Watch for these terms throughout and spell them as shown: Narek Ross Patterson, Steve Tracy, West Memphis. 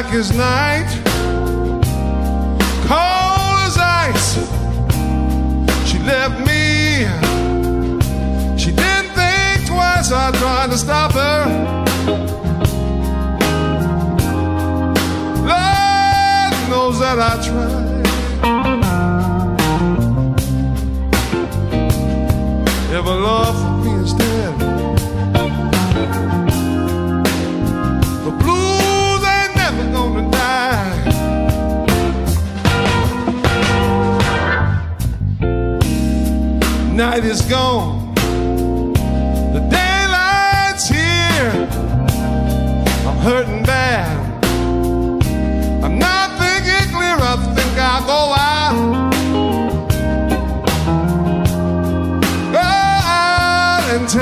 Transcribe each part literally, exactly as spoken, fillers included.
black as night, cold as ice. She left me. She didn't think twice. I tried to stop her. Lord knows that I tried. If her love for me is dead, the blues ain't never gonna die. Night is gone, the daylight's here. I'm hurting bad, I'm not thinking clear. I think I'll go out.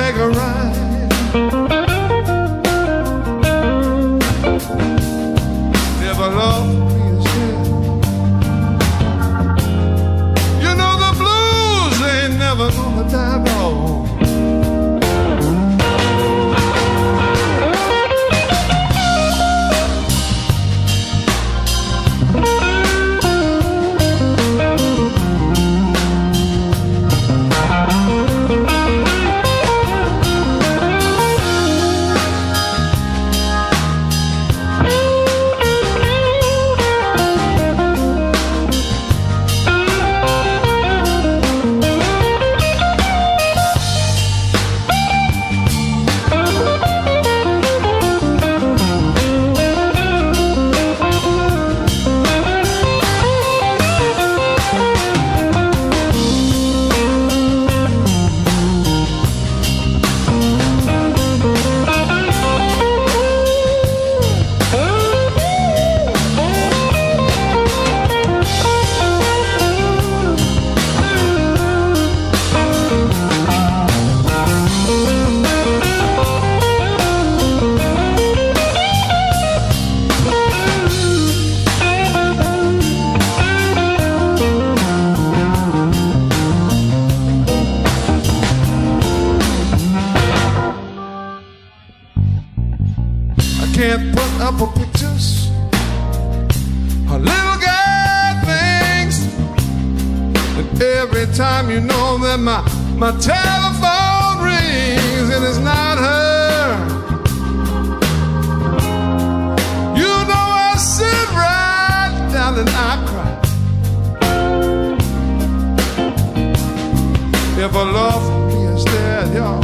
Take a ride. Never love me as yet. You know the blues ain't never gonna die, no. Can't put up her pictures, her little girl things. And every time you know that my, my telephone rings, and it's not her. You know I sit right down and I cry. If her love for me is dead, y'all,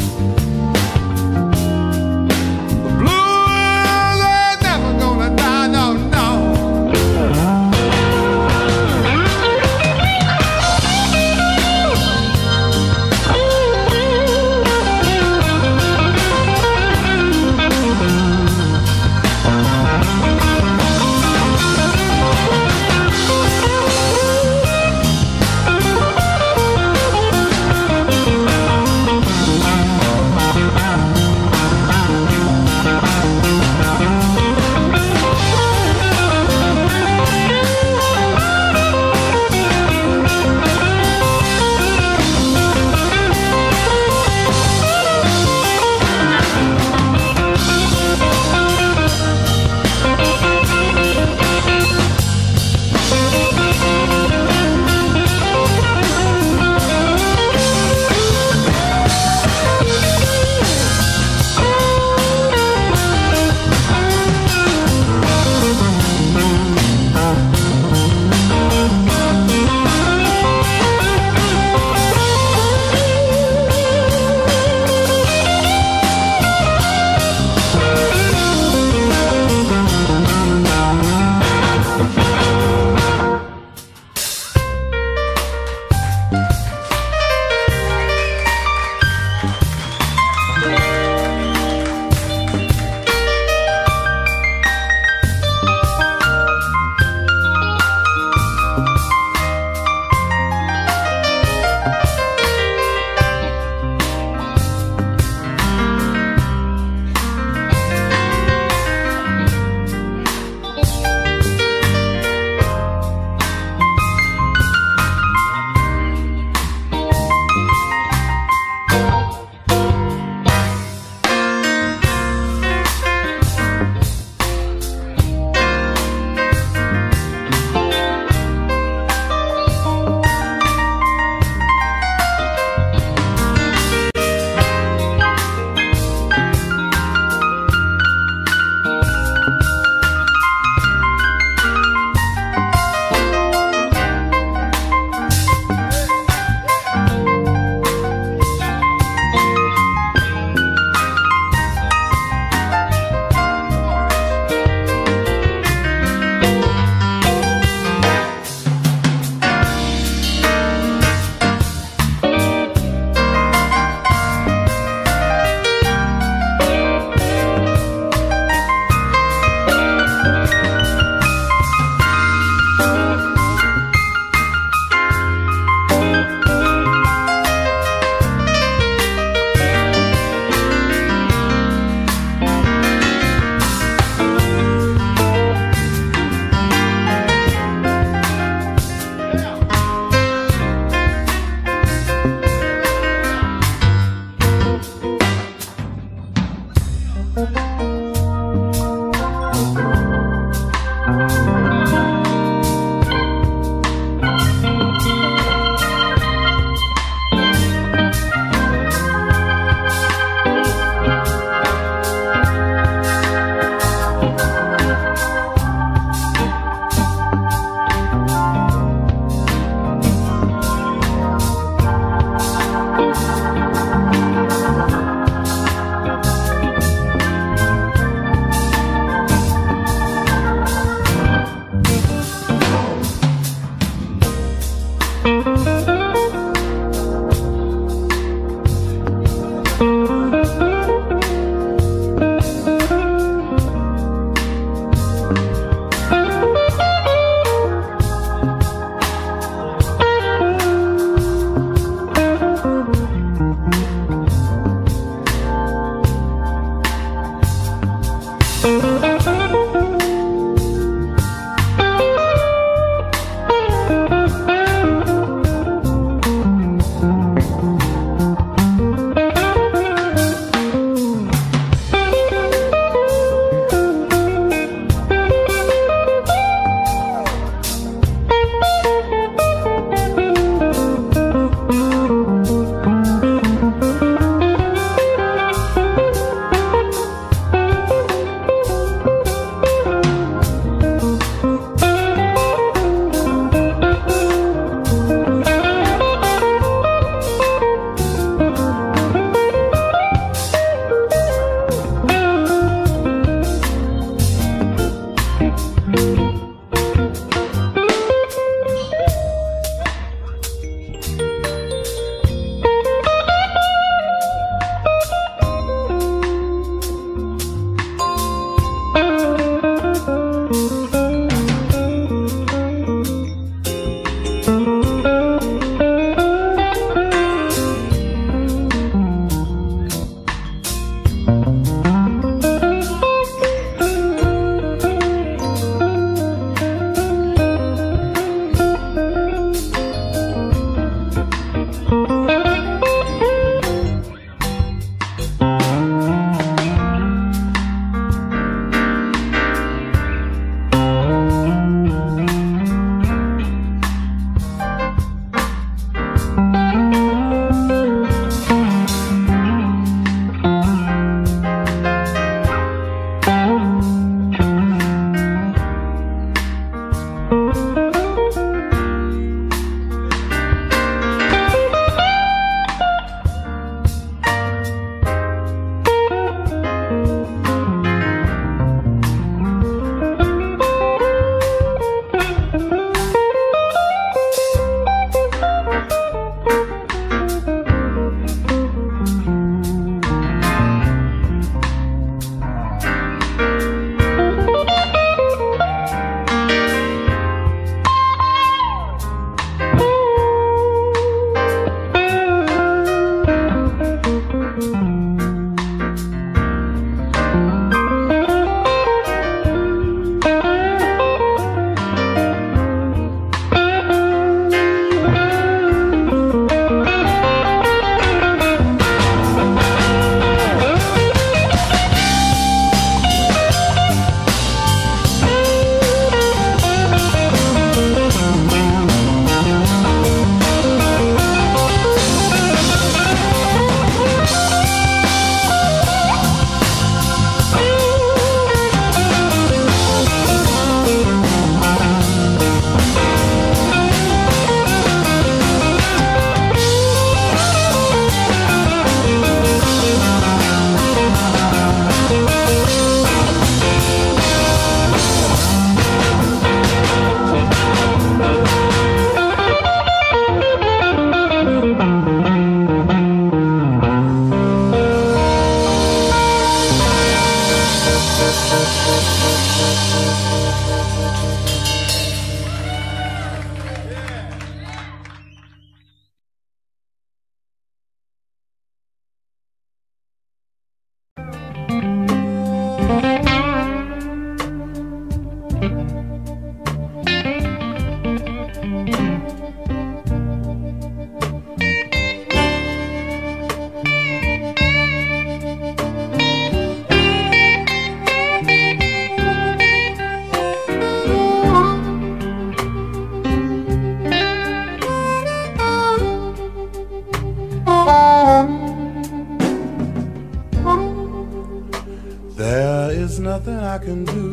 I can do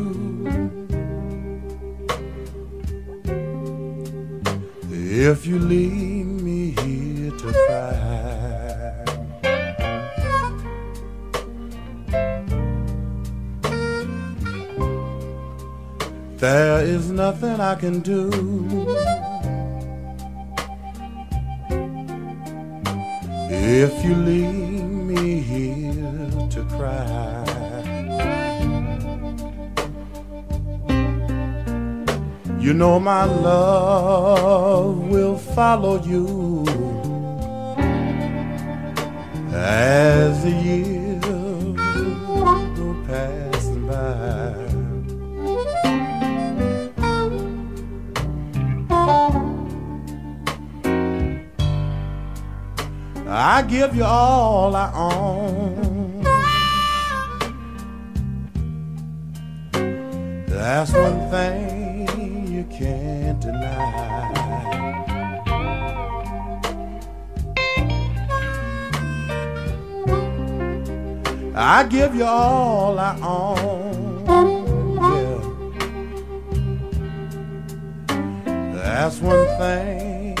if you leave me here to find. There is nothing I can do if you leave me here to cry. You know my love will follow you as the years go passing by. I give you all I own. That's one thing you can't deny. I give you all I own, yeah. That's one thing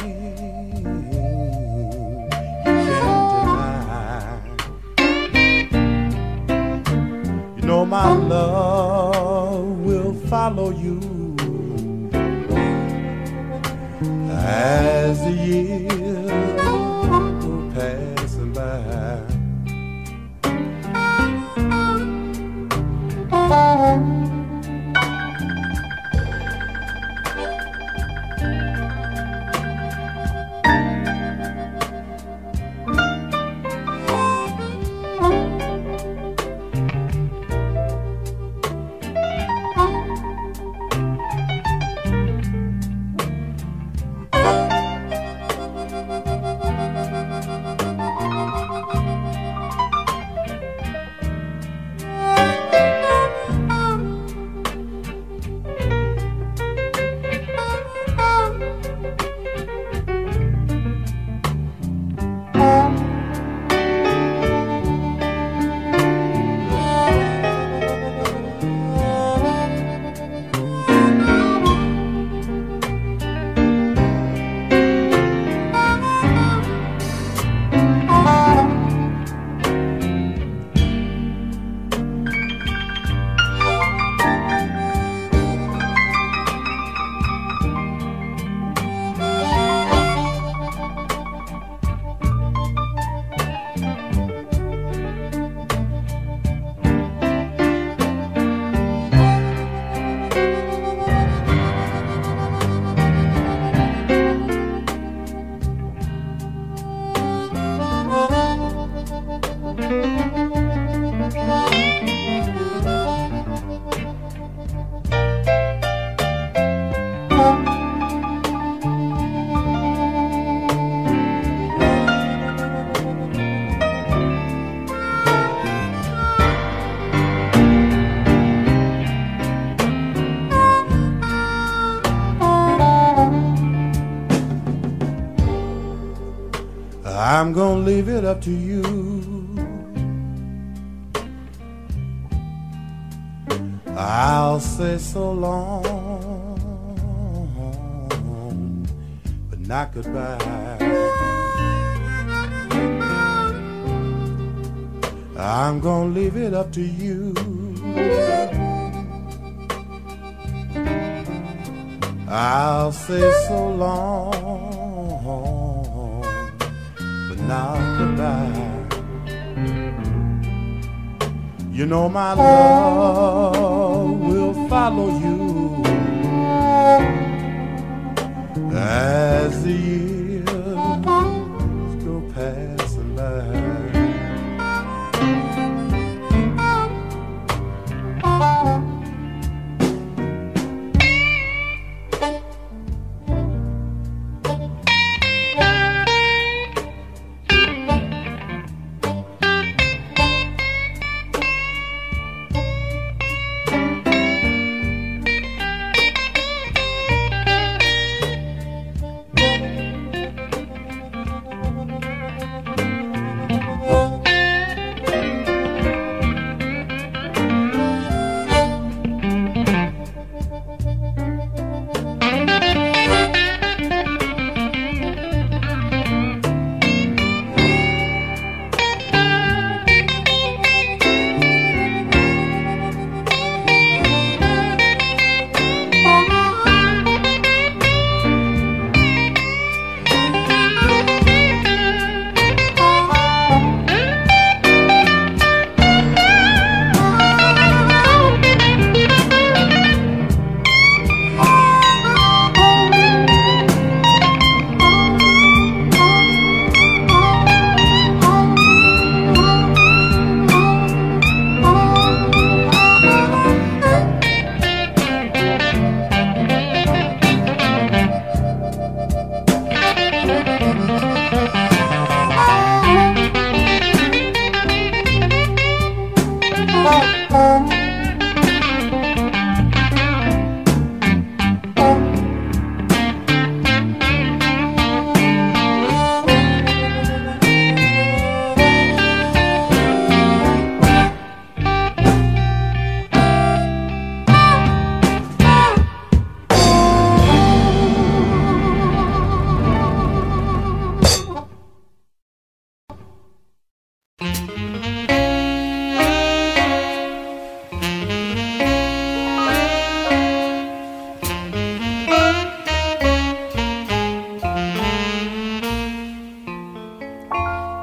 you can't deny. You know my love will follow you as the years go passing by. I'm gonna leave it up to you I'll say so long but not goodbye. I'm gonna leave it up to you I'll say so long not goodbye. You know my love will follow you as the years go passing by.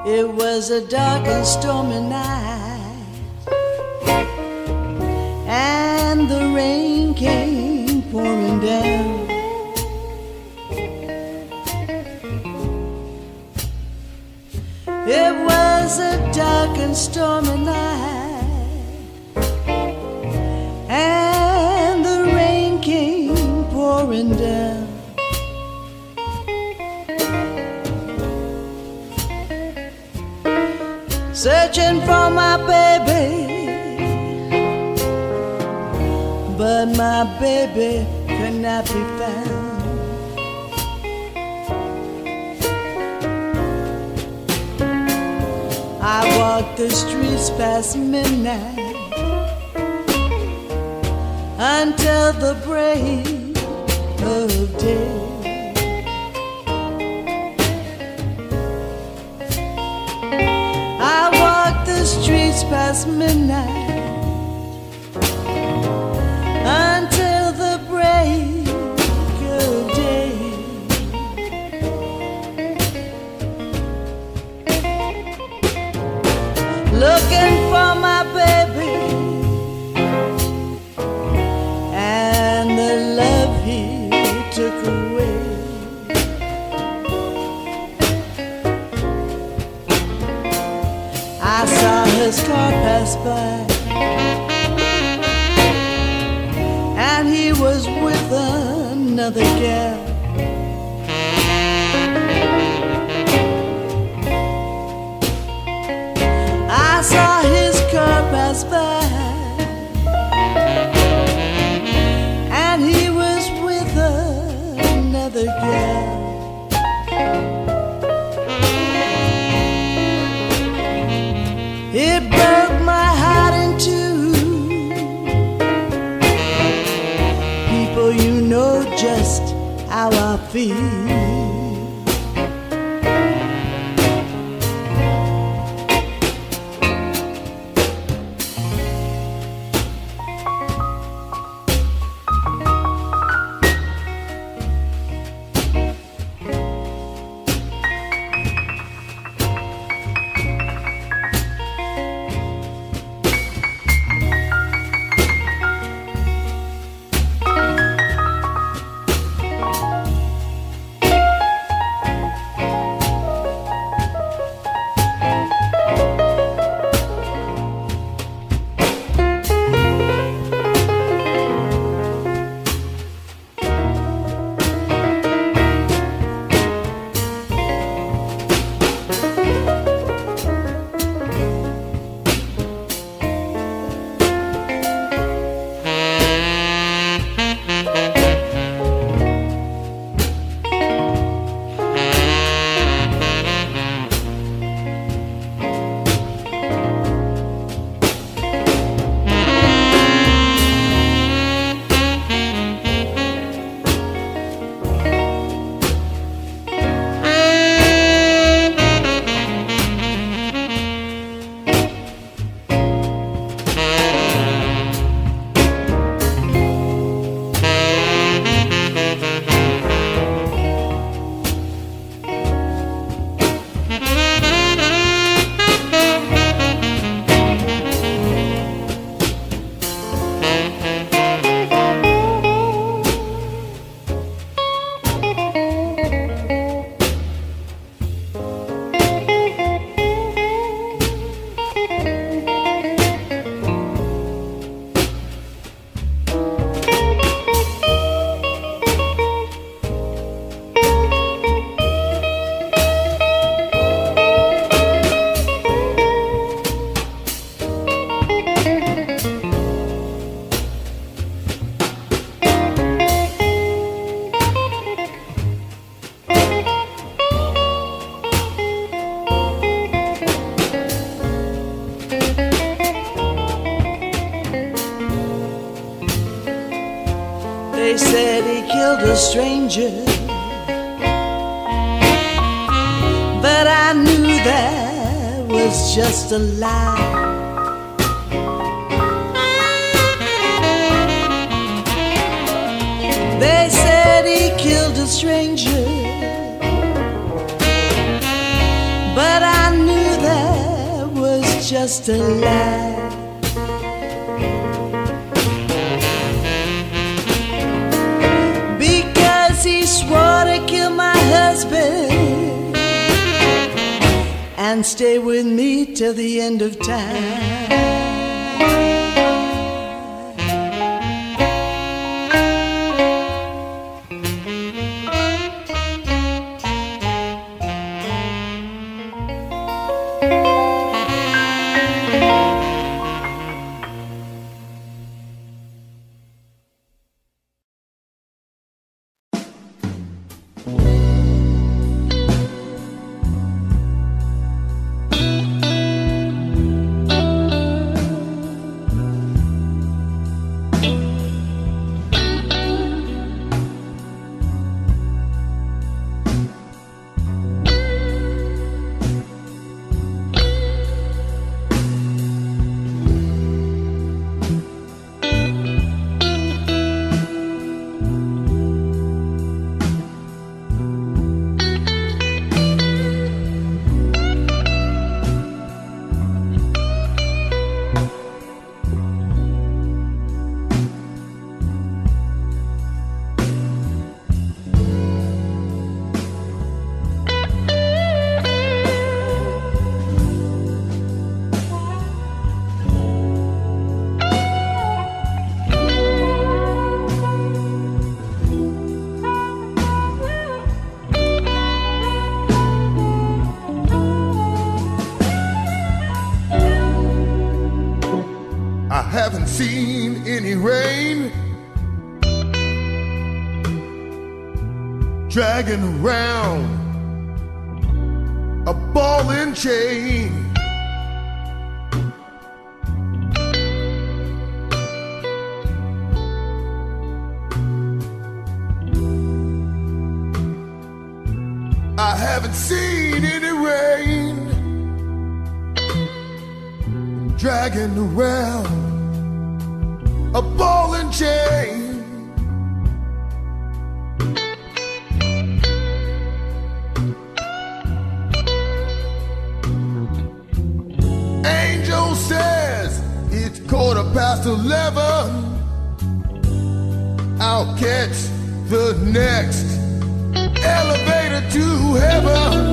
It was a dark and stormy night, and the rain came pouring down. It was a dark and stormy night, and the rain came pouring down. Searching for my baby, but my baby could not be found. I walked the streets past midnight until the break of day. Streets past midnight until the break of day. Looking for my baby and the love he took away. I saw his car pass by, and he was with another gal. I saw his car pass by, and he was with another gal. It broke my heart in two. People, you know just how I feel. They said he killed a stranger, but I knew that was just a lie. They said he killed a stranger, but I knew just a lie. Because he swore to kill my husband and stay with me till the end of time. Seen any rain dragging around a ball and chain. I haven't seen any rain dragging around a ball and chain. Angel says it's quarter past eleven. I'll catch the next elevator to heaven.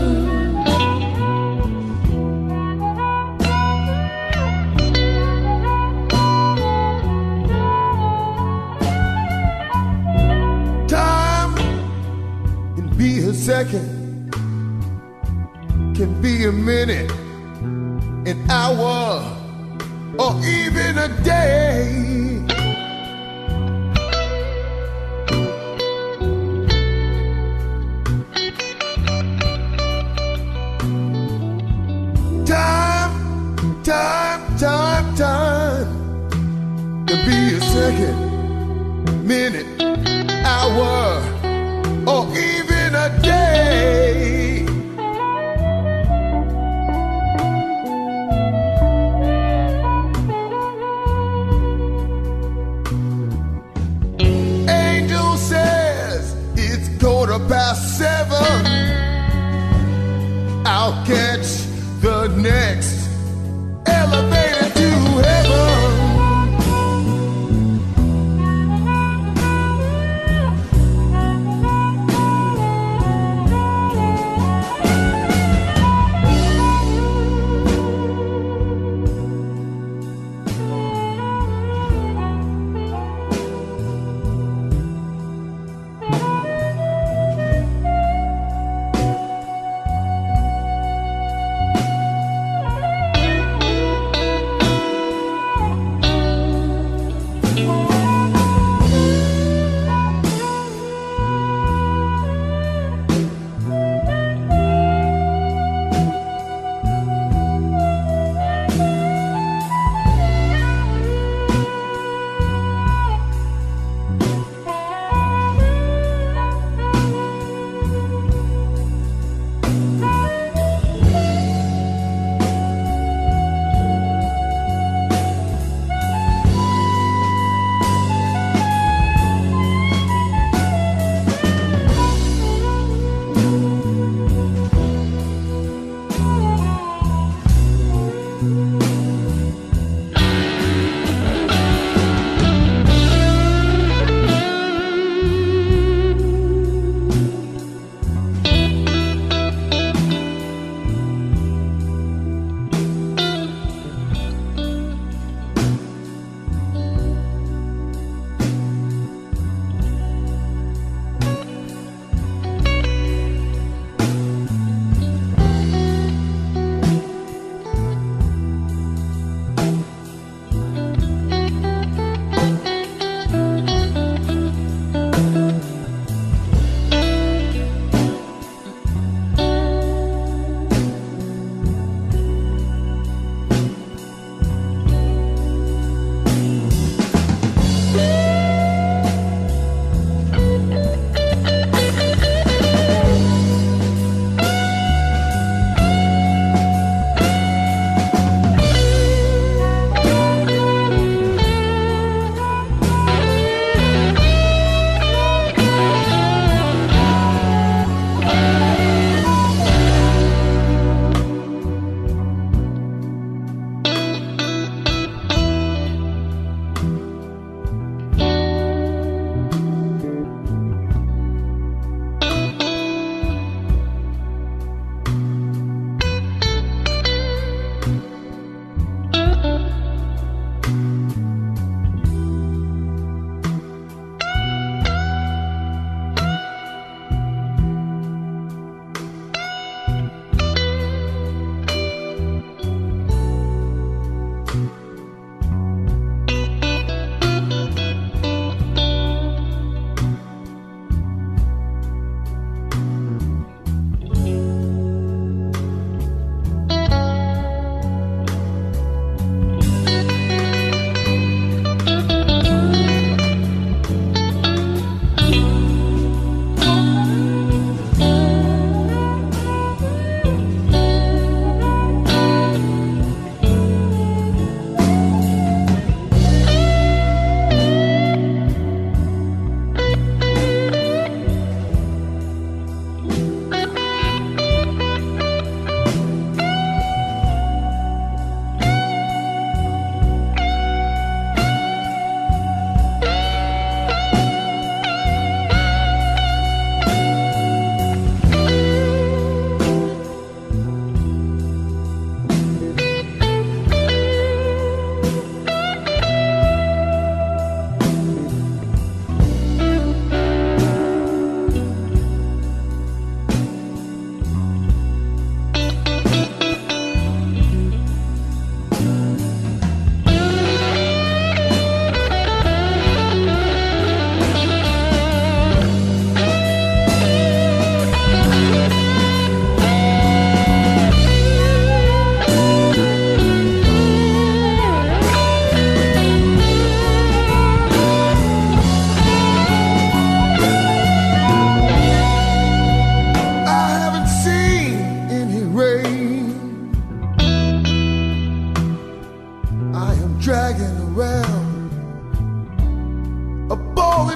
Second can be a minute, an hour, or even a day. Time, time, time, time can be a second, minute, hour, or even a day. Angel says it's quarter past seven. I'll catch the next elevator to heaven.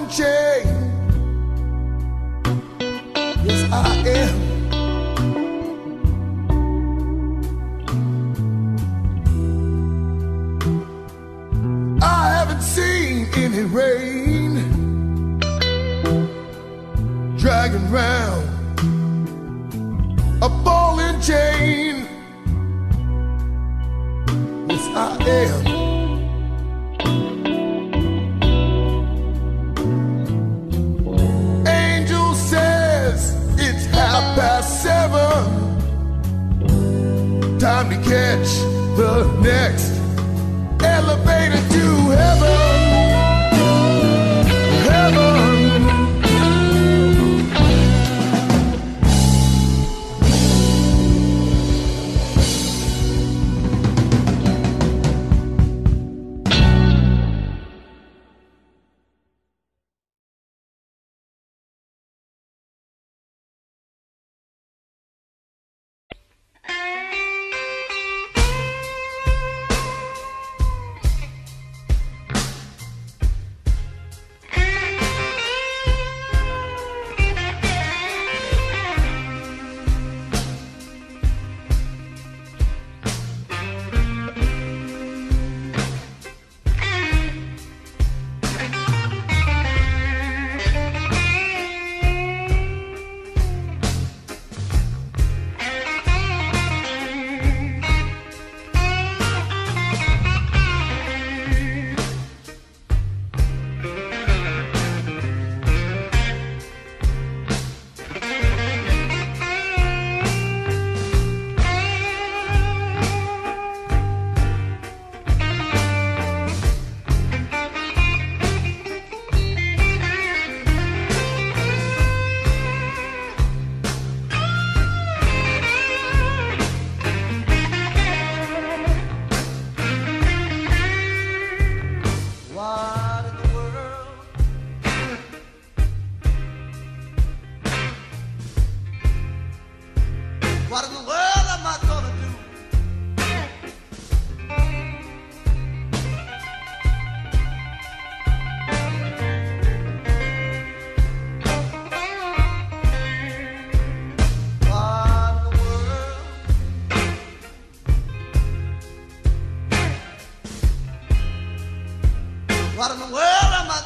in jail. Yes, I am. I haven't seen any rain dragging round a ball and chain. Yes, I am. Time to catch the next elevator to heaven, heaven. What in the world am I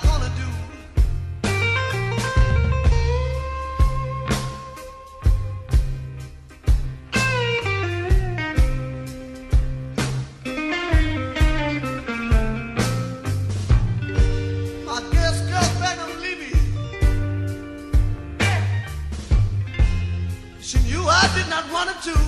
gonna do? I guess girl back on Libby. She knew I did not want her to.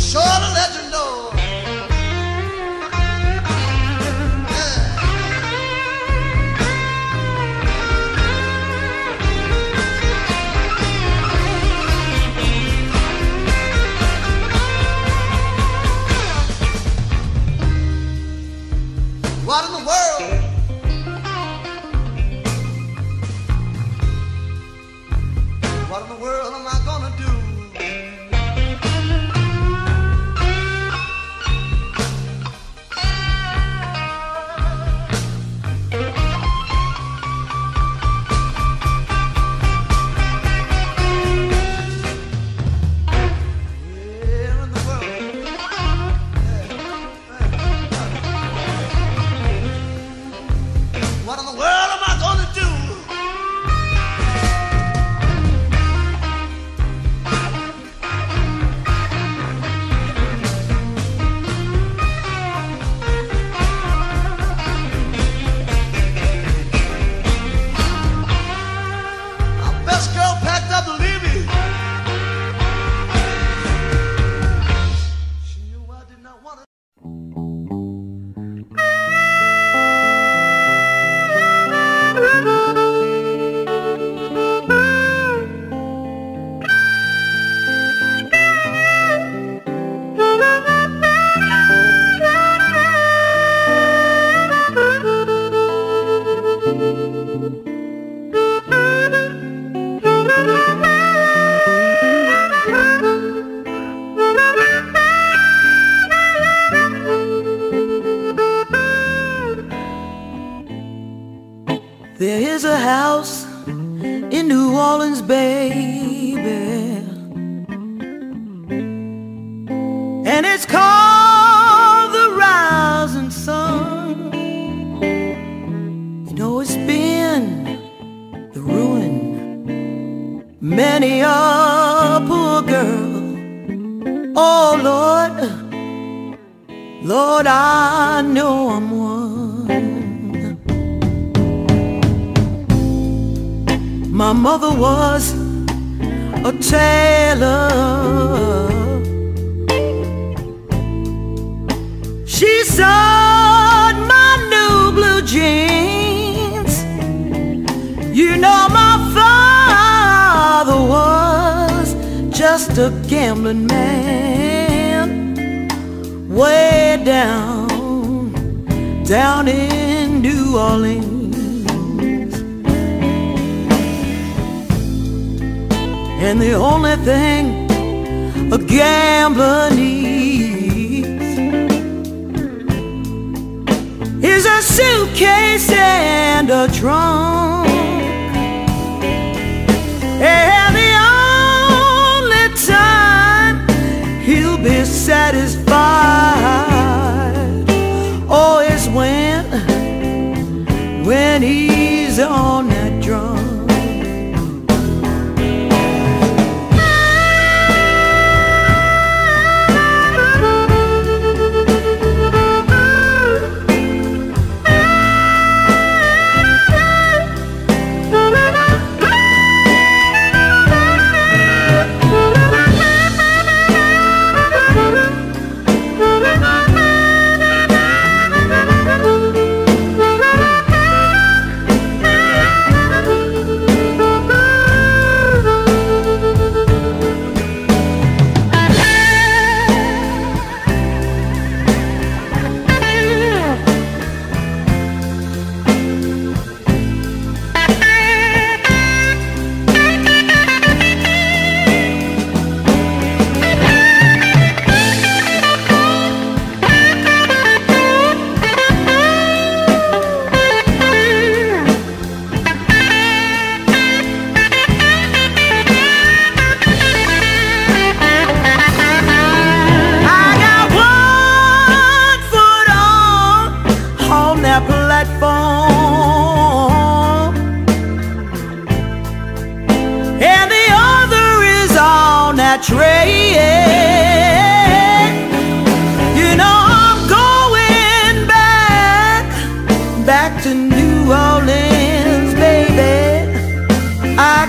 sure to let you know. What in the world? What in the world am I gonna do?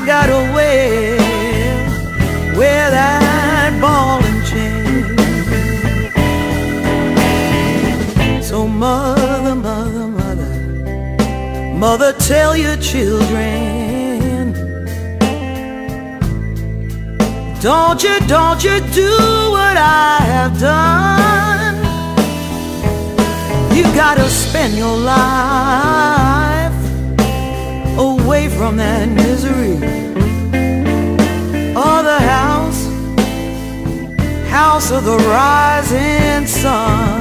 Got away with that ball and chain. Mother, tell your children, don't you, don't you do what I have done. You gotta spend your life away from that misery. Oh, the house, house of the rising sun.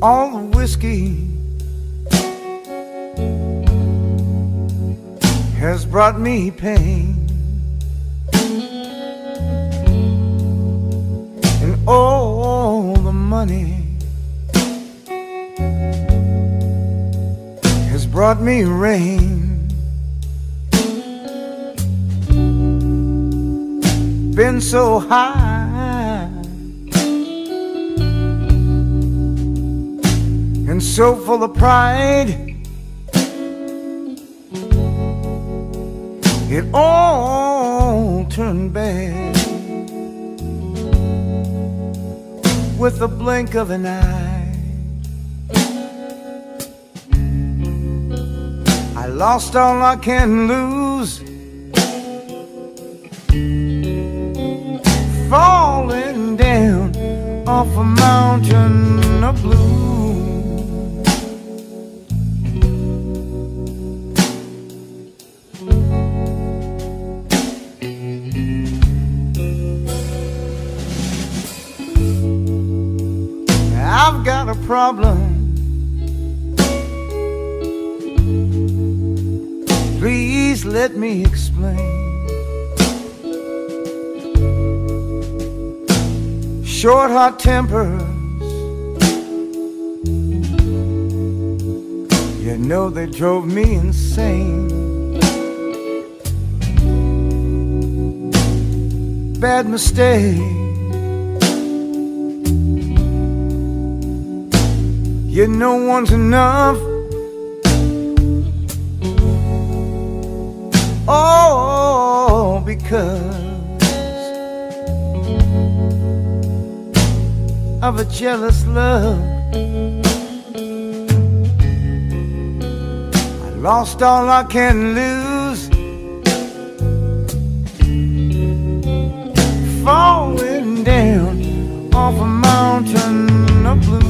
All the whiskey has brought me pain, and all the money has brought me rain. Been so high and so full of pride, it all turned bad with the blink of an eye. I lost all I can lose, falling down off a mountain of blue. I've got a problem, please let me explain. Short hot tempers, you know they drove me insane. Bad mistake, you know one's enough. Oh, because of a jealous love. I lost all I can lose, falling down off a mountain of blue.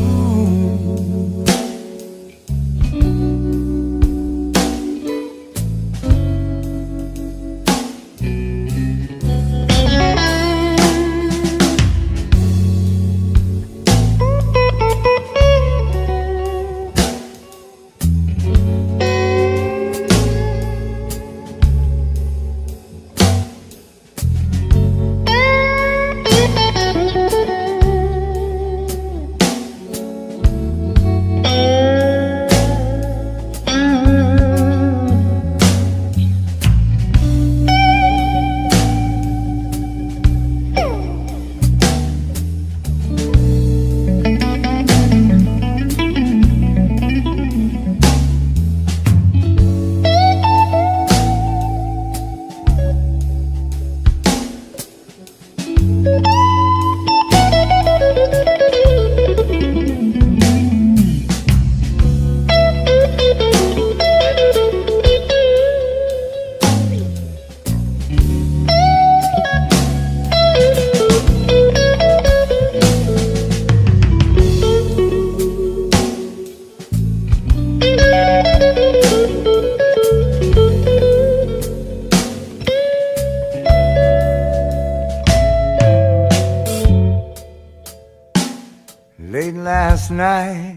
night,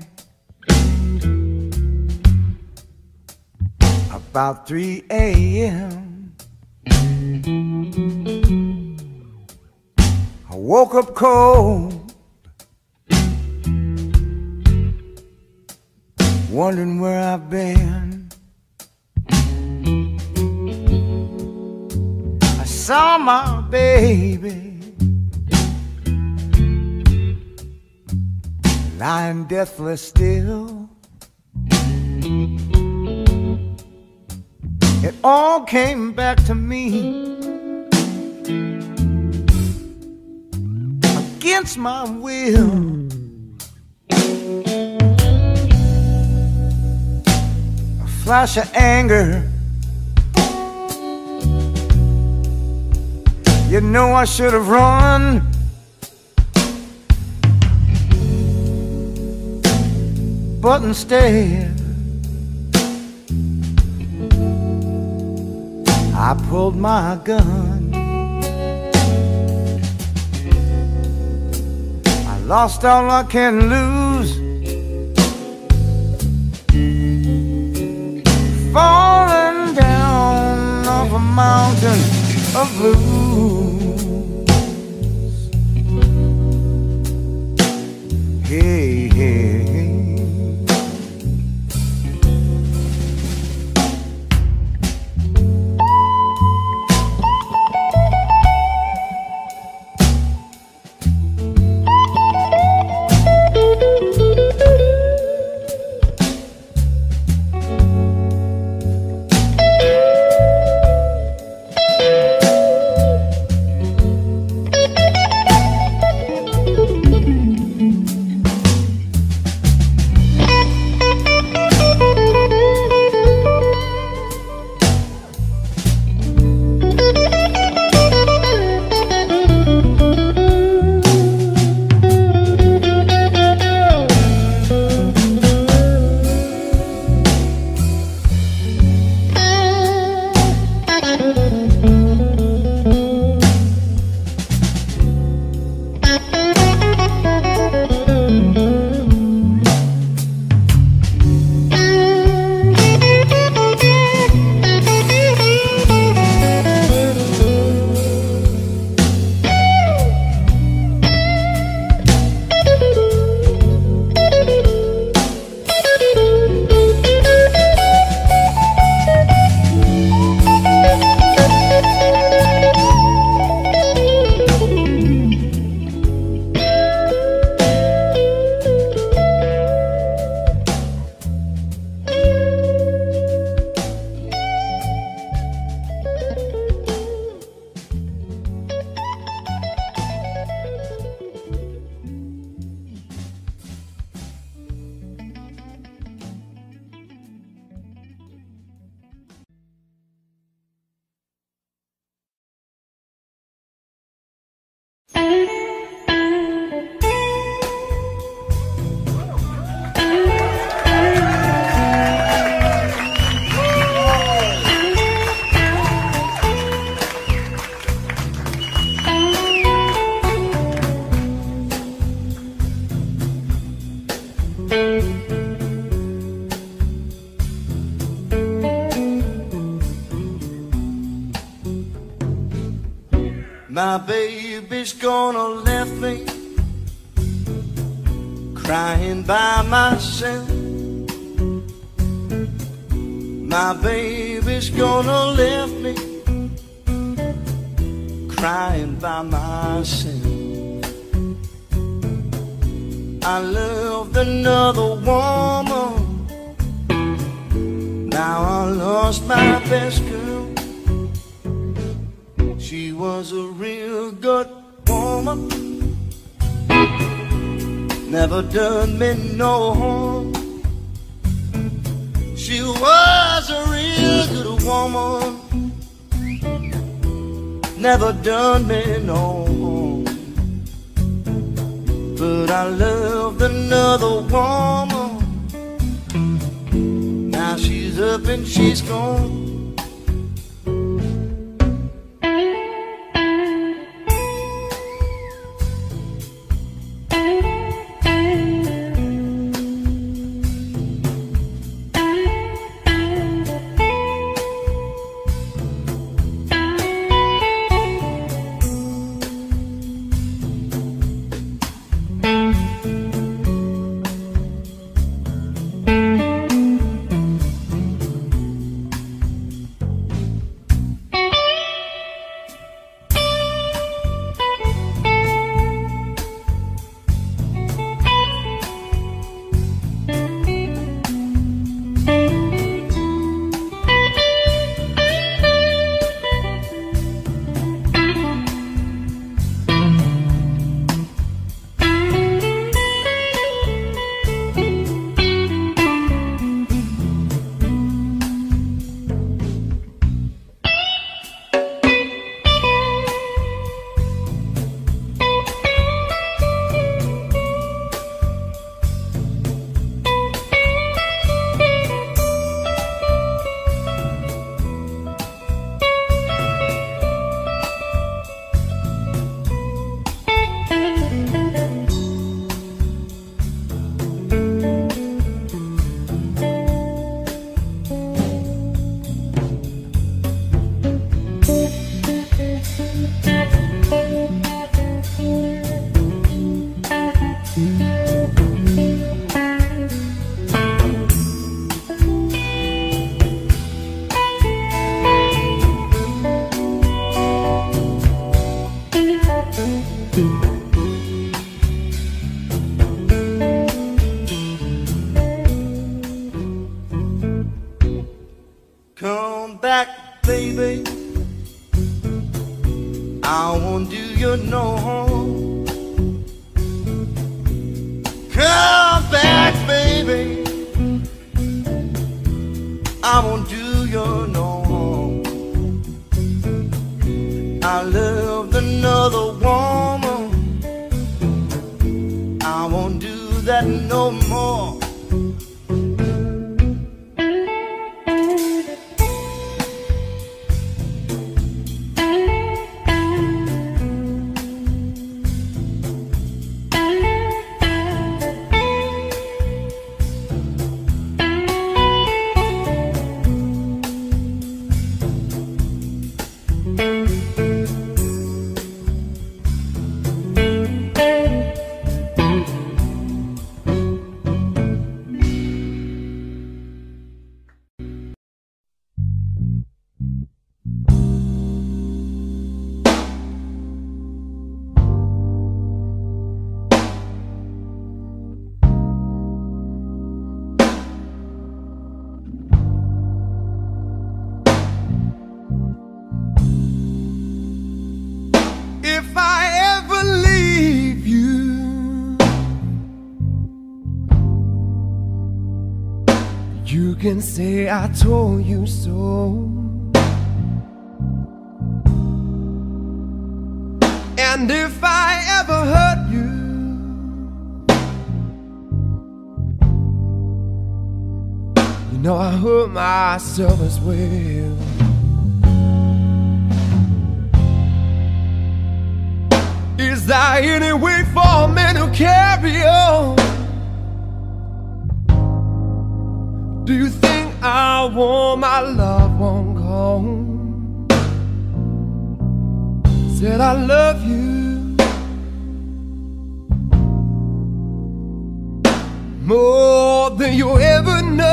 about three a m I woke up cold, wondering where I've been. I saw my baby lying deathless still. It all came back to me against my will. A flash of anger, you know I should have run. But instead, I pulled my gun. I lost all I can lose, falling down off a mountain of blues. Hey, hey, hey. My baby's gonna left me crying by myself. My baby's gonna left me crying by myself. I loved another woman, now I lost my best girl. She was a real good woman, never done me no harm. She was a real good woman, never done me no harm. But I loved another woman, now she's up and she's gone. Come back, baby, I won't do you no harm. Come back, baby, I won't do you no harm. I loved another woman, I won't do that no more. You can say I told you so, and if I ever hurt you, you know I hurt myself as well. Is there any way for men to carry on? Do you think I want my love won't go? Said I love you more than you ever know,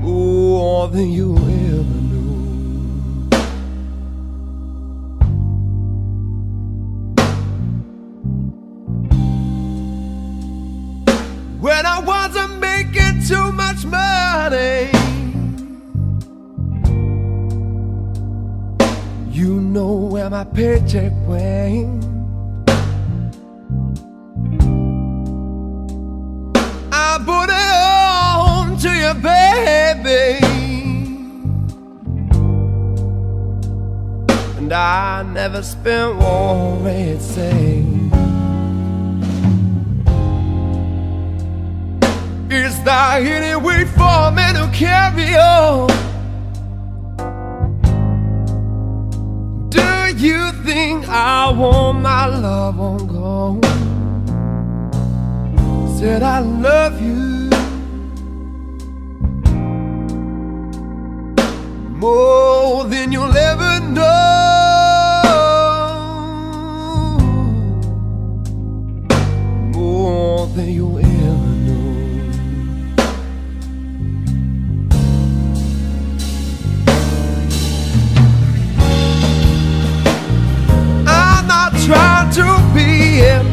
more than you ever too much money. You know where my paycheck went. I put it on to you, baby, and I never spent one red cent. Is there any way for me to carry on? Do you think I want my love on gone? Said I love you more than you'll ever know, more than you'll ever know. Trying to be him,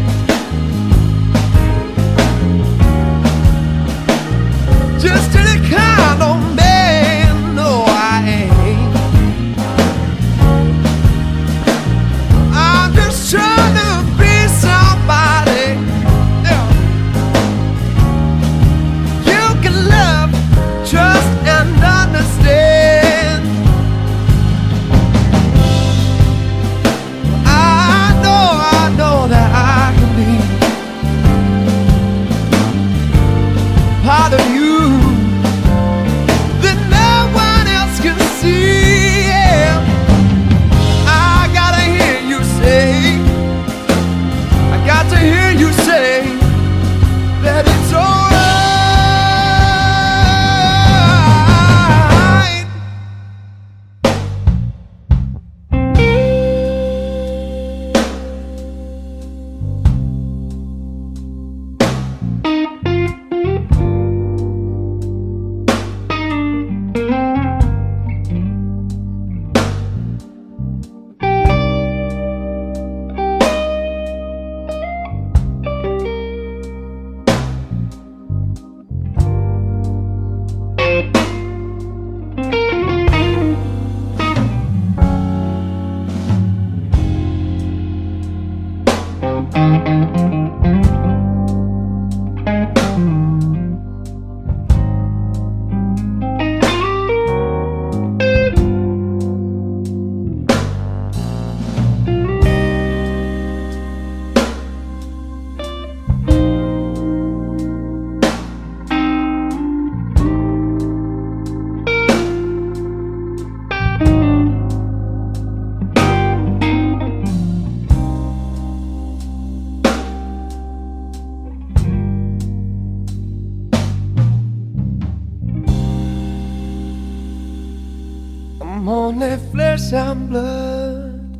I'm only flesh and blood,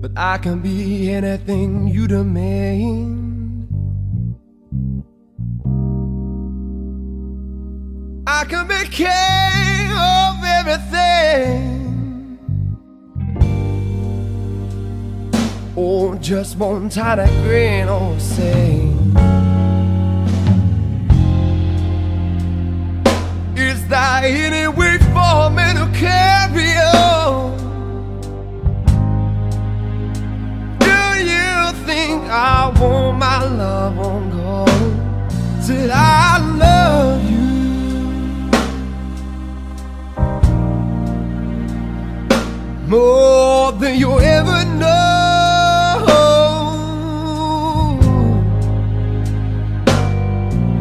but I can be anything you demand. I can be king of everything, or just one tiny grin or say, is there any way for me to carry on? Do you think I want my love on God? Till I love you more than you ever know.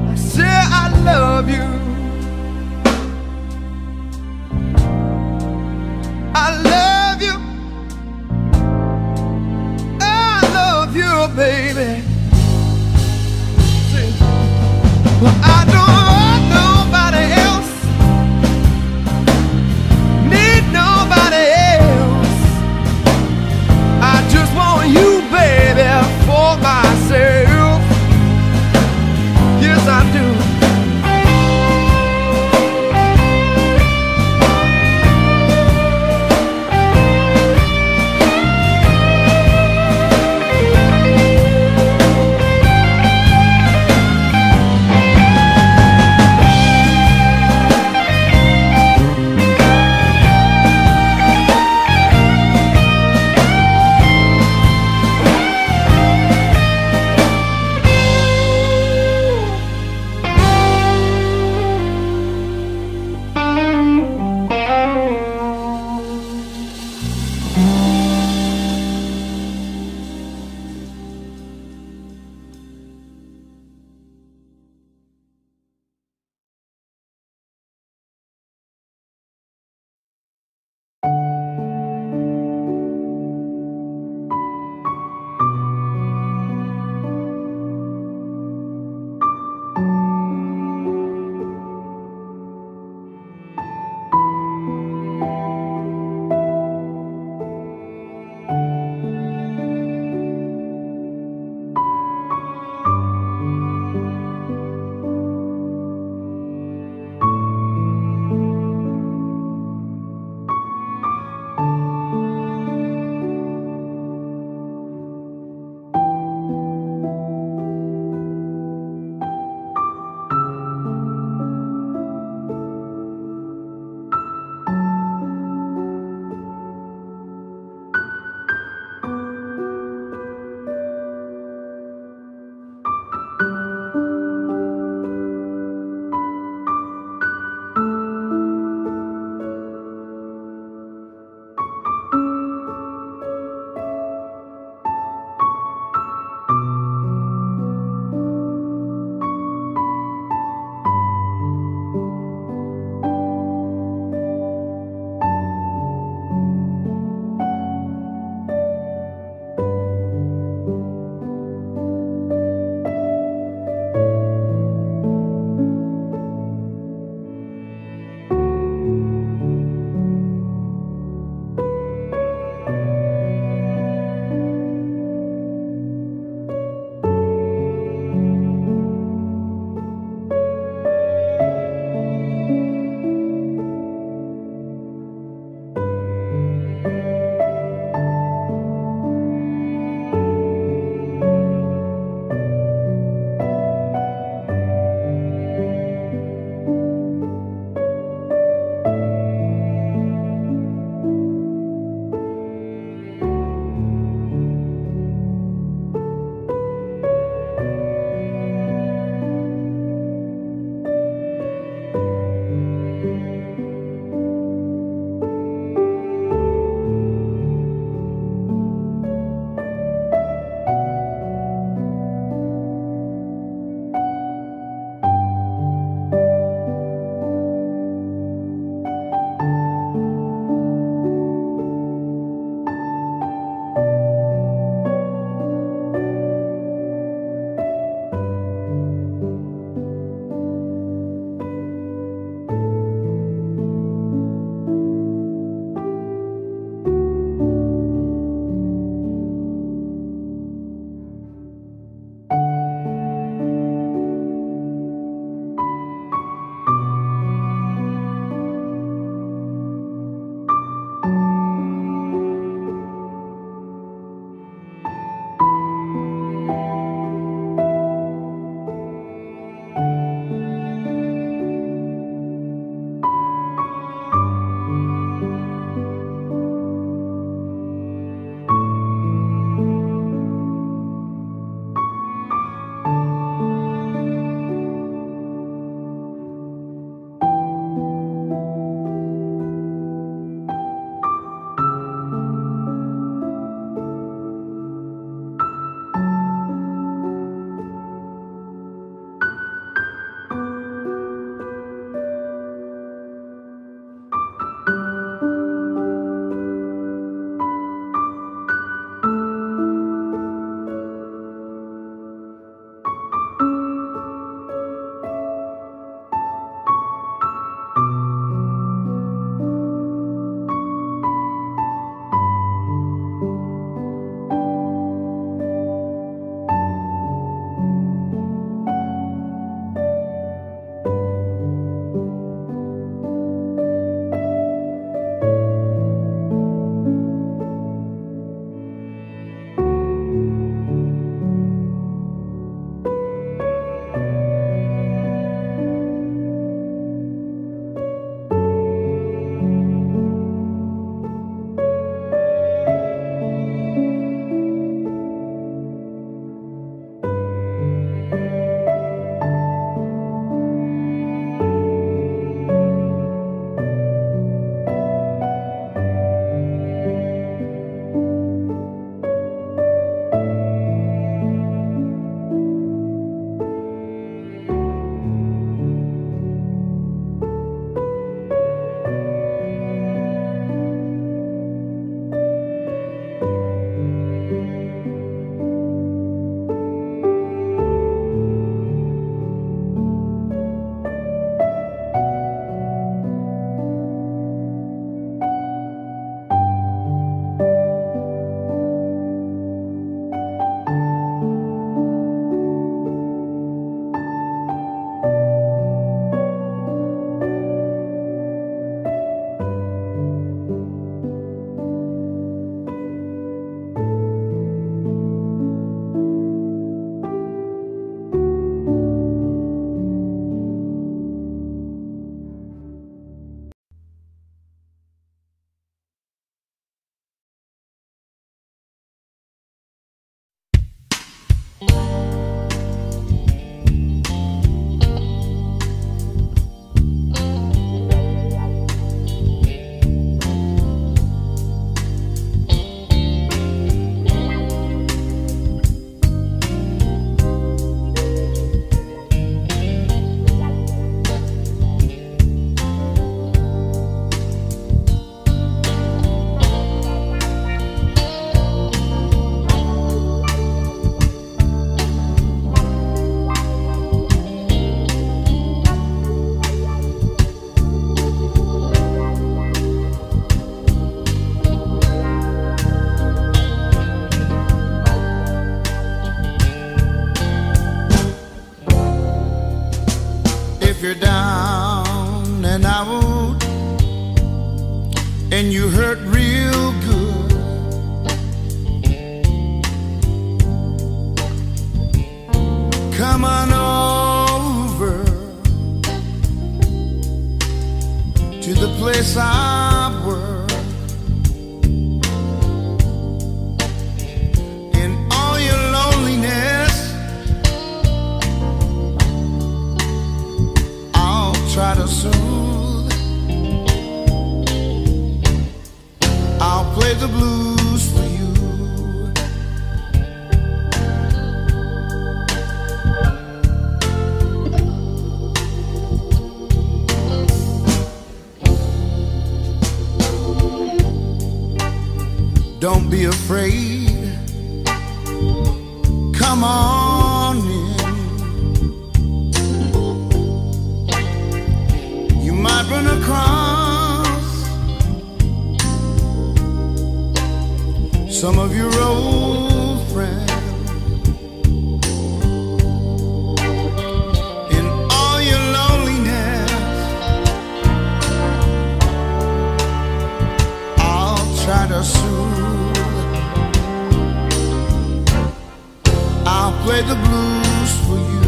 I said I love you, baby. Well, I don't want nobody else, need nobody else. I just want you, baby, for myself. Yes, I do. If you're down and out and you hurt real good, come on over to the place I work, and all your loneliness try to soothe. I'll play the blues for you. Don't be afraid. Come on in. Might run across some of your old friends, in all your loneliness I'll try to soothe. I'll play the blues for you.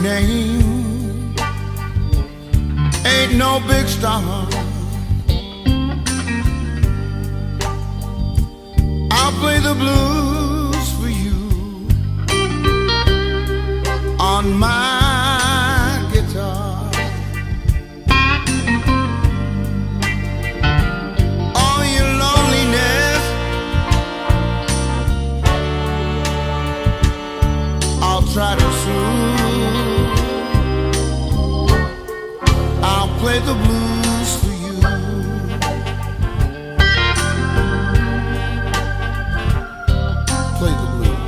Name ain't no big star. I'll play the blues for you on my guitar. All your loneliness I'll try to soothe. Play the blues for you. Play the blues.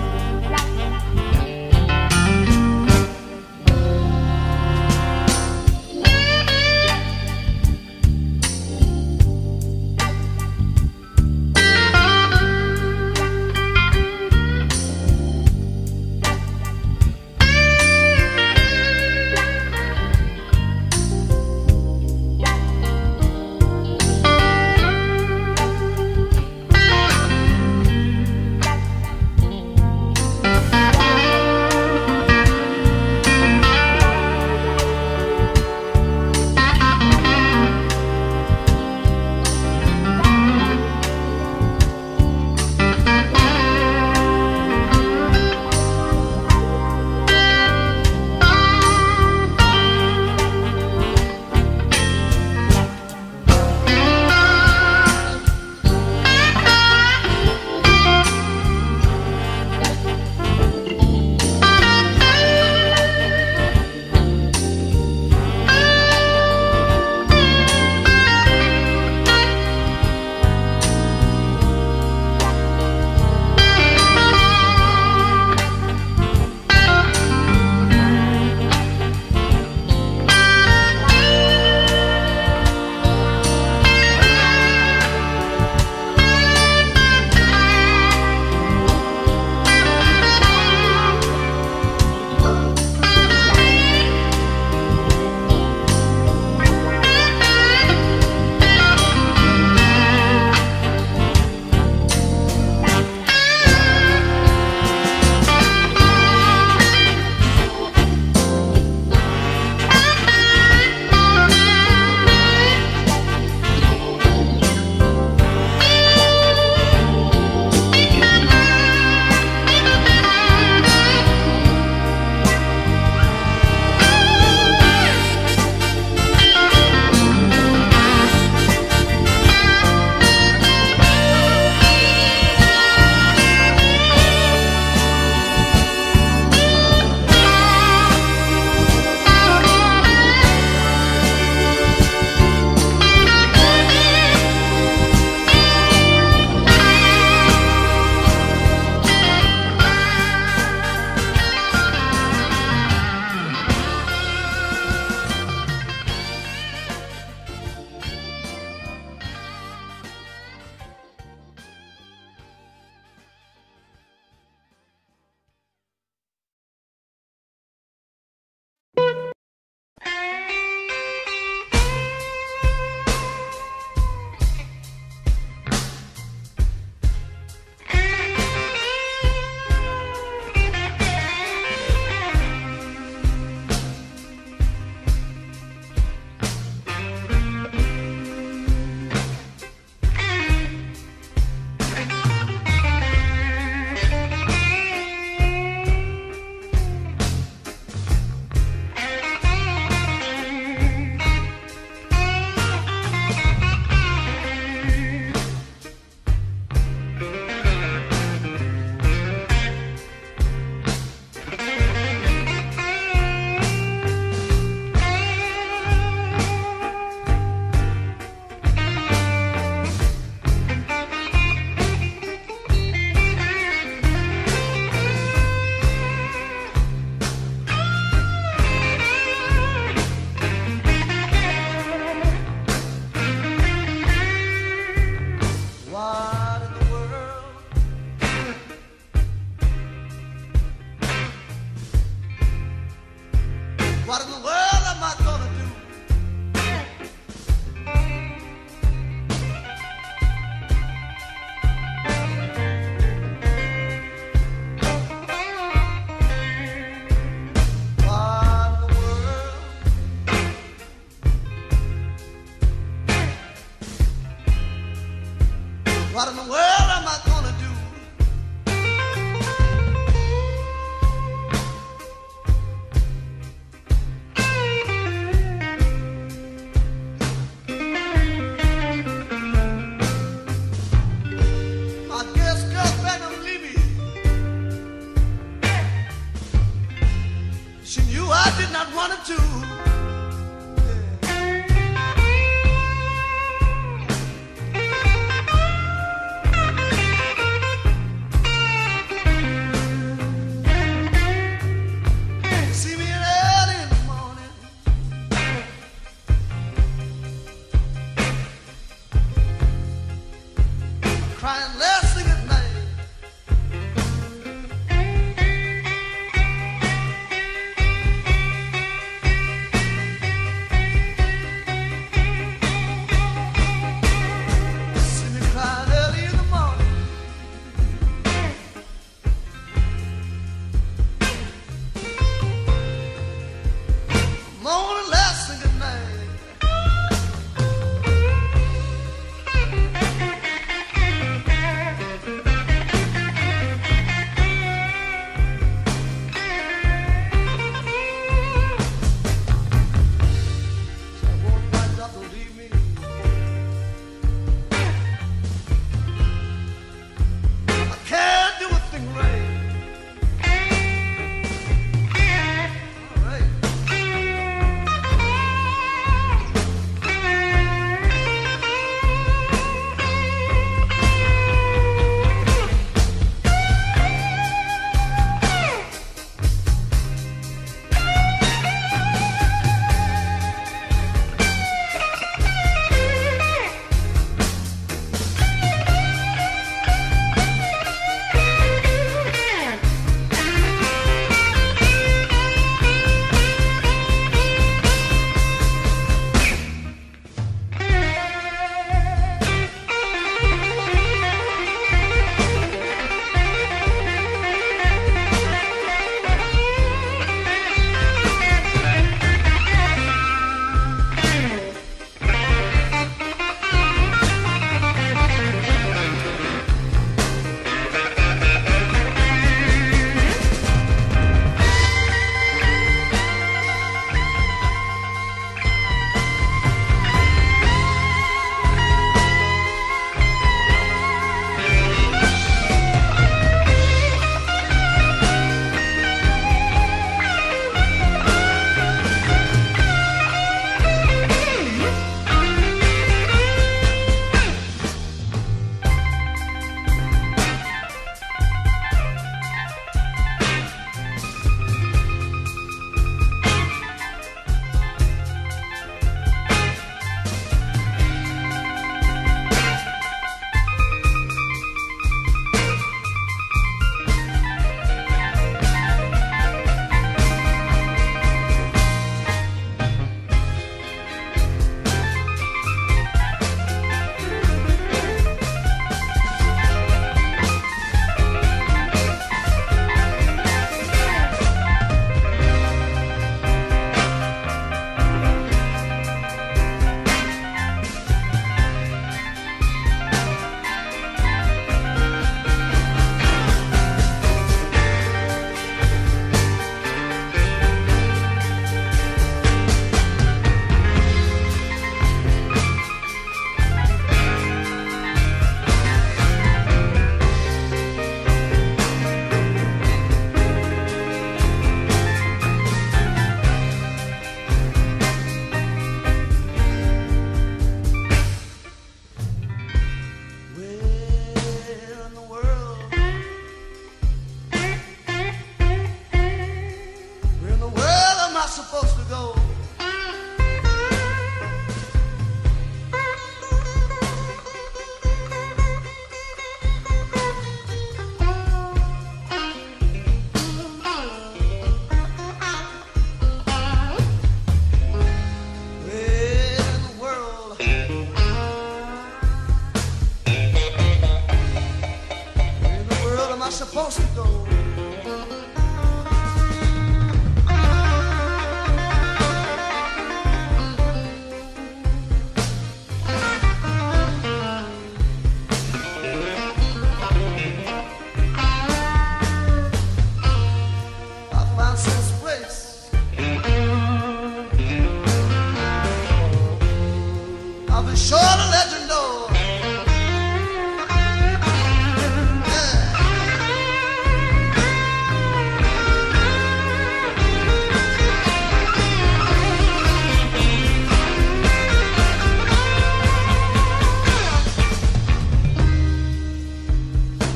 I'll be sure to let you know.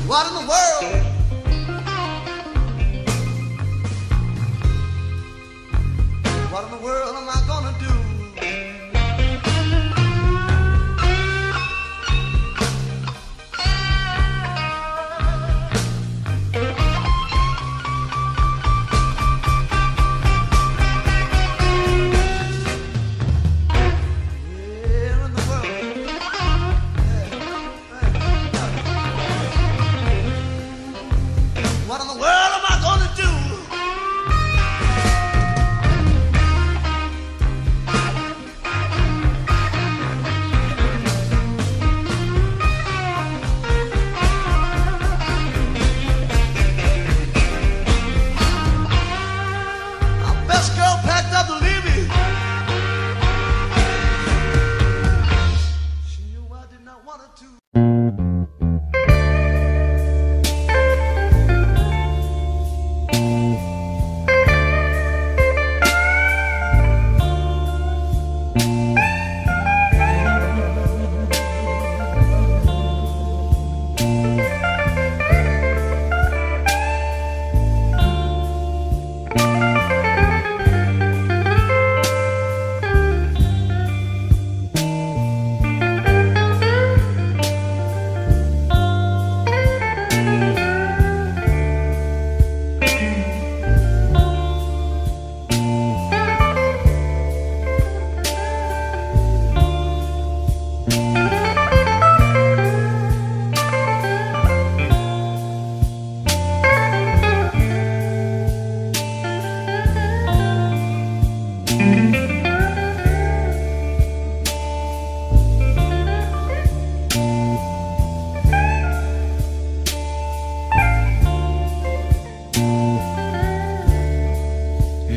What in the world What in the world am I gonna do?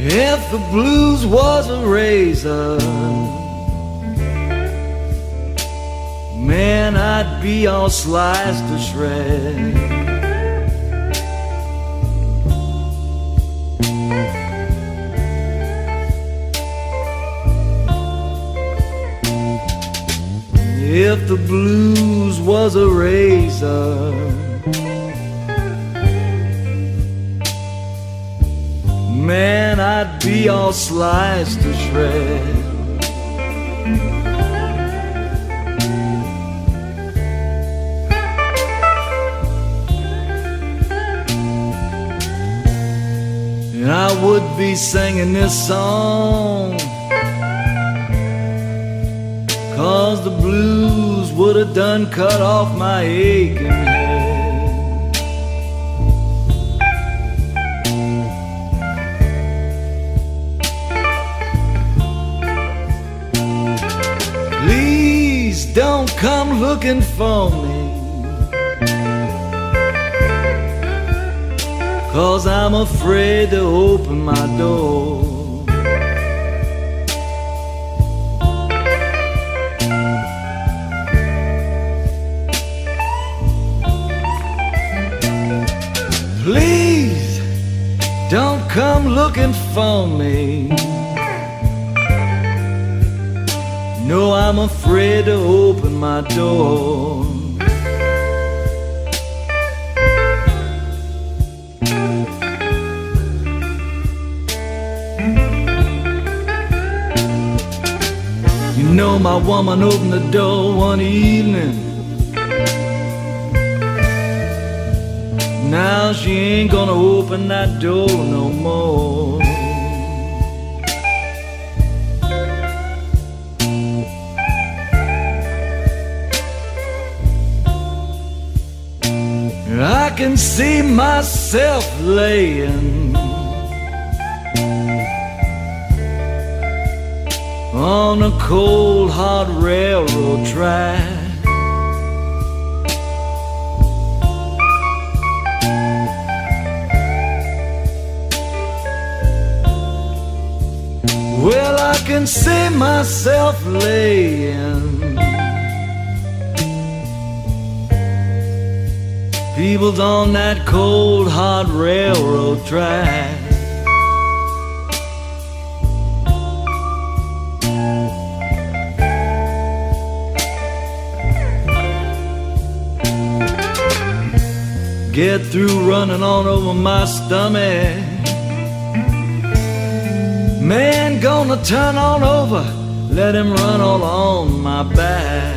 If the blues was a razor, man, I'd be all sliced to shreds. If the blues was a razor, man, I'd be all sliced to shreds. And I would be singing this song, 'cause the blues would have done cut off my aching head. Don't come looking for me, 'cause I'm afraid to open my door. Please don't come looking for me, no, I'm afraid to open my door. You know my woman opened the door one evening, now she ain't gonna open that door no more. I can see myself laying on a cold, hot railroad track. Well, I can see myself laying people's on that cold, hot railroad track. Get through running all over my stomach. Man, gonna turn on over, let him run all on my back.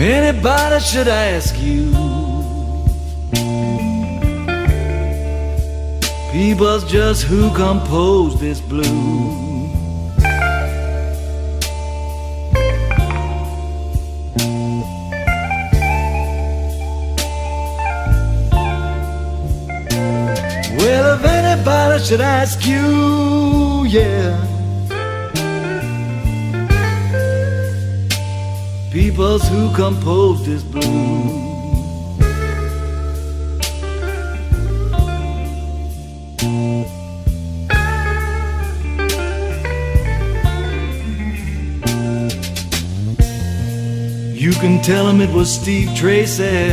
Anybody should ask you, people's just who composed this blues. Well, if anybody should ask you, yeah, peoples who composed this blues. You can tell him it was Steve Tracy.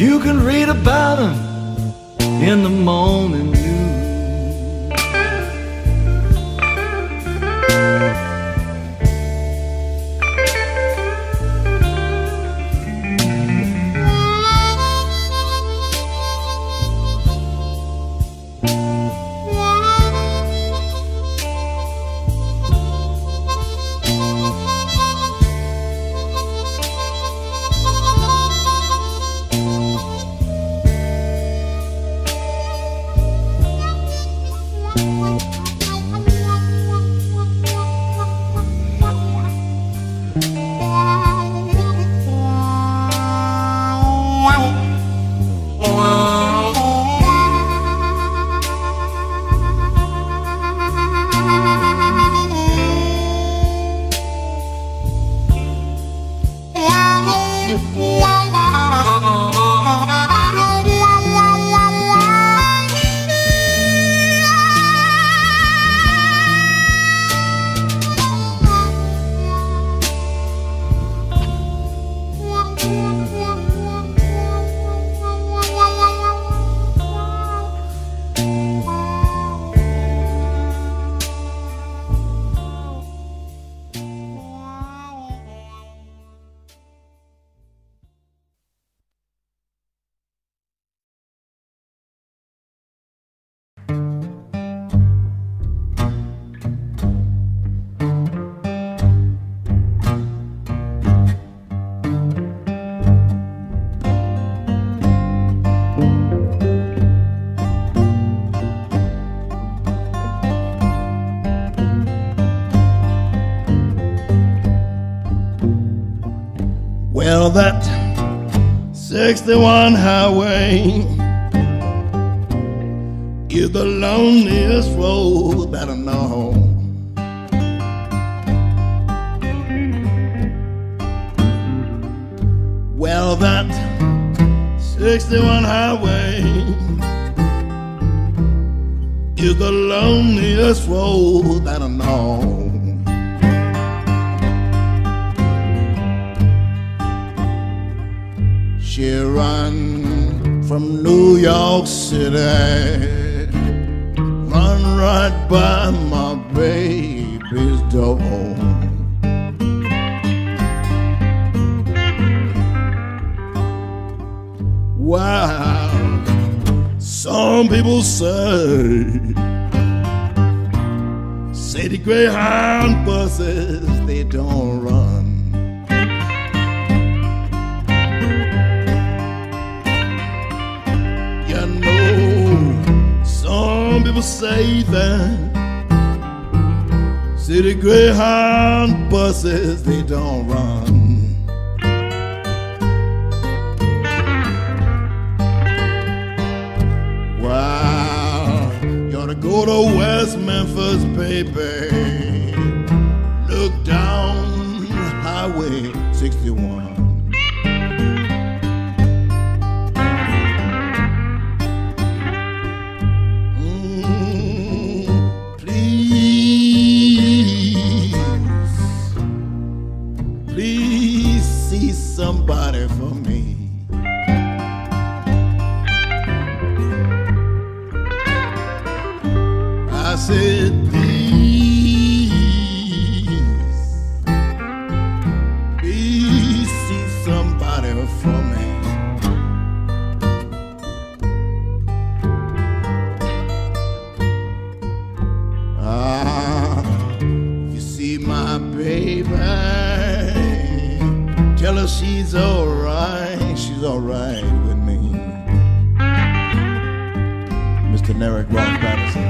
You can read about him in the morning news. Well, that sixty-one highway is the loneliest road that I know. Well, that sixty-one highway is the loneliest road that I know. from New York City, run right by my baby's door. Wow, some people say, say the Greyhound buses, they don't run. You know, some people say that city Greyhound buses, they don't run. Wow, you ought to go to West Memphis, baby. Look down Highway sixty-one. Please see somebody for me. I said, please, please see somebody for me. Ah, you see my baby, tell her she's alright, she's alright with me. Mister Narek Ross Patterson.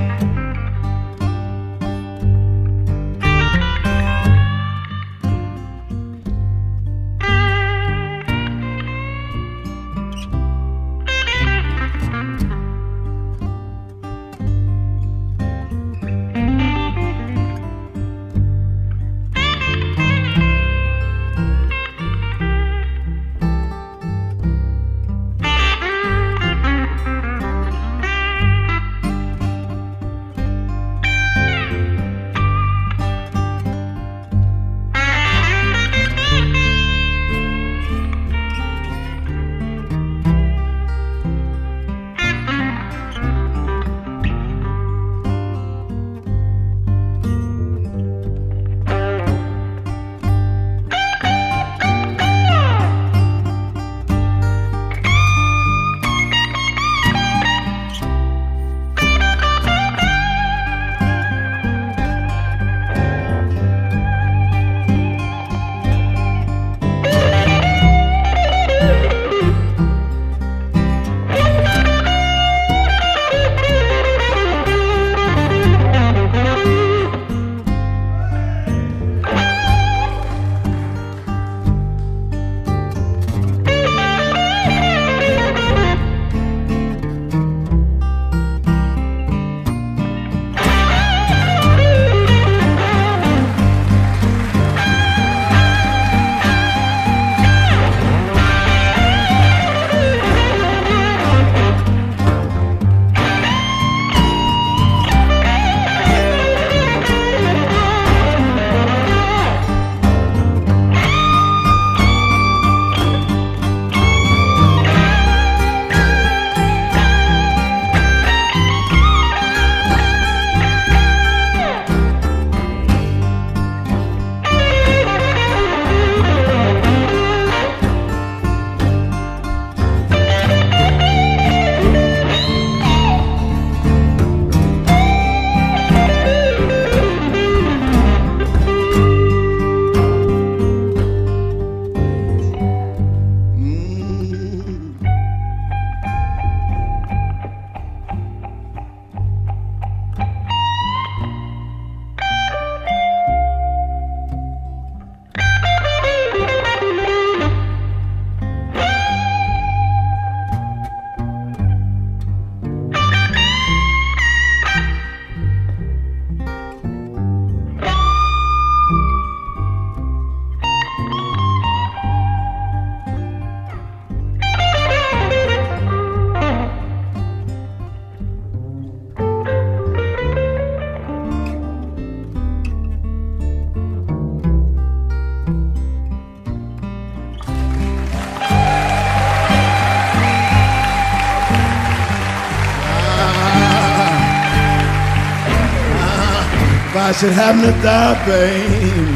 I should happen to die, babe.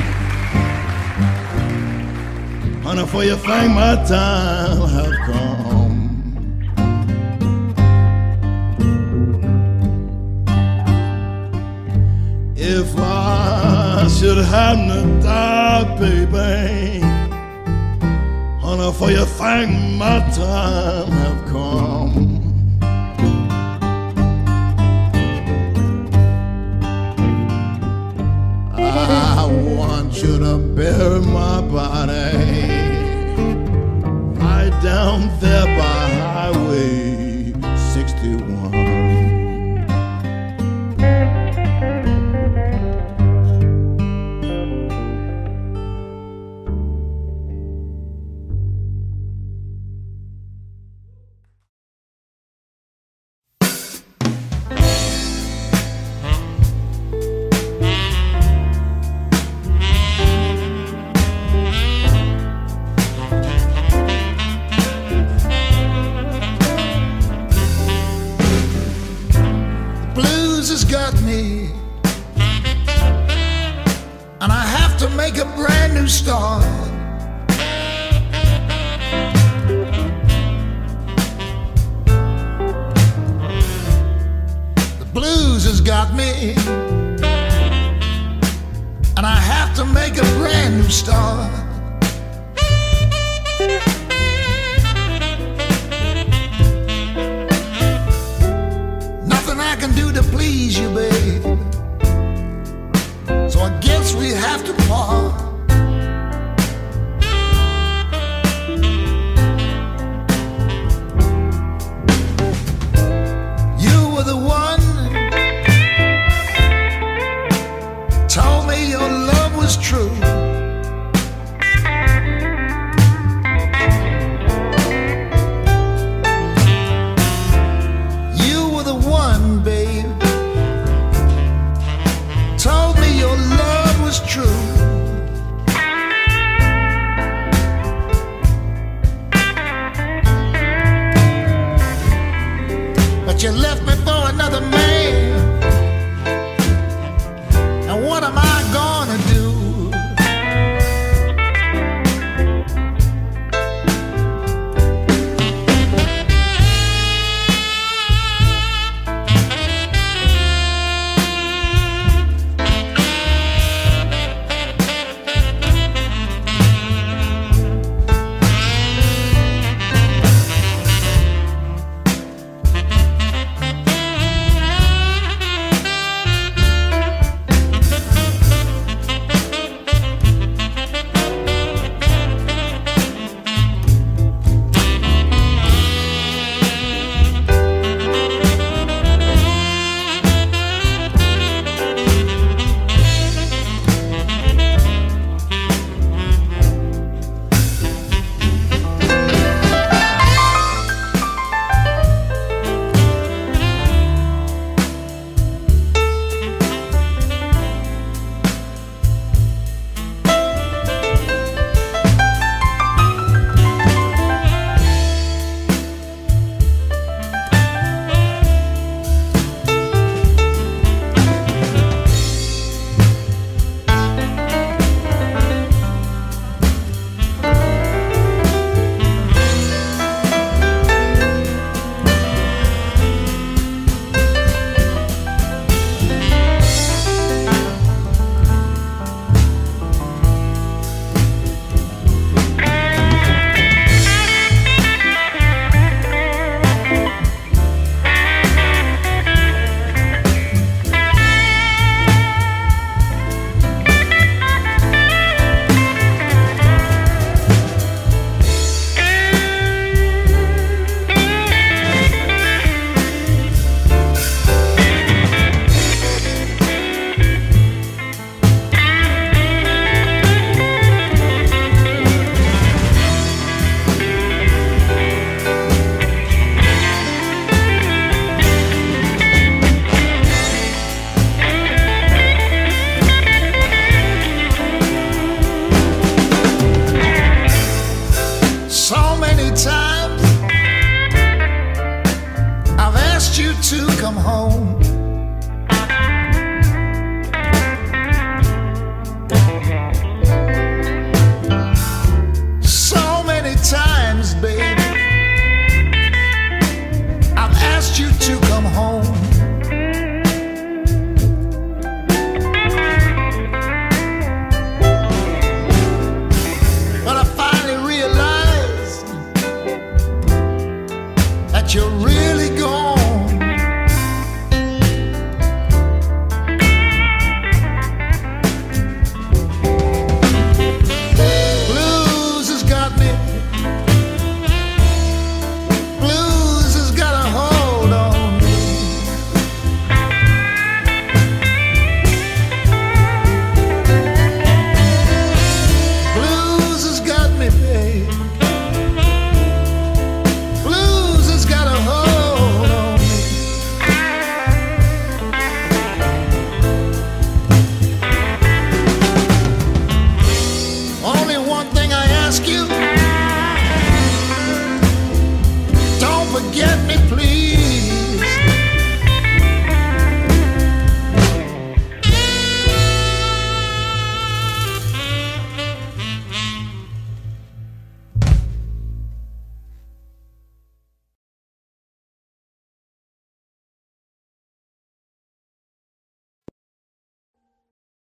Honey, for you think my time have come. If I should happen to die, baby, honey, for you think my time have come. Should I bury my body right down there by Highway sixty-one? Babe, told me your love was true.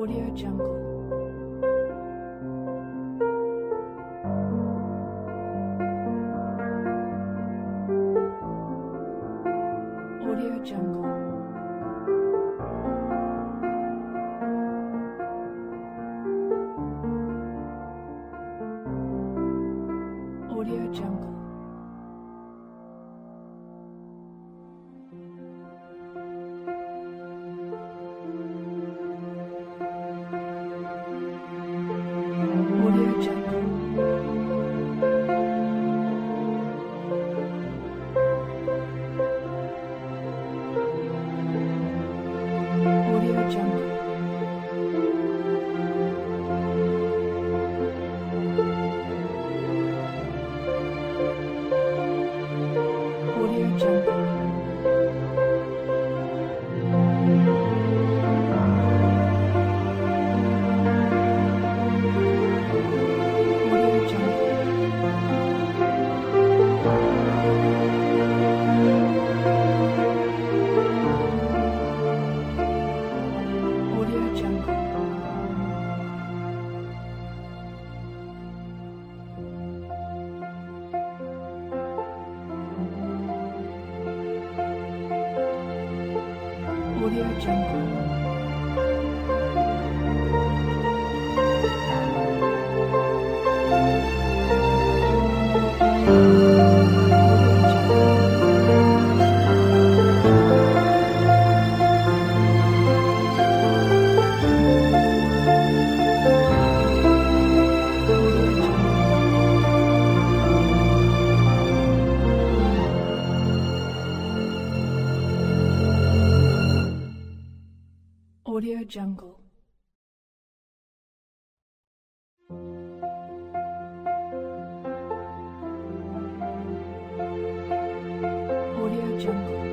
Audio Jungle. Audio Jungle. Audio Jungle. Audio Jungle. Audio Jungle. Audio Jungle.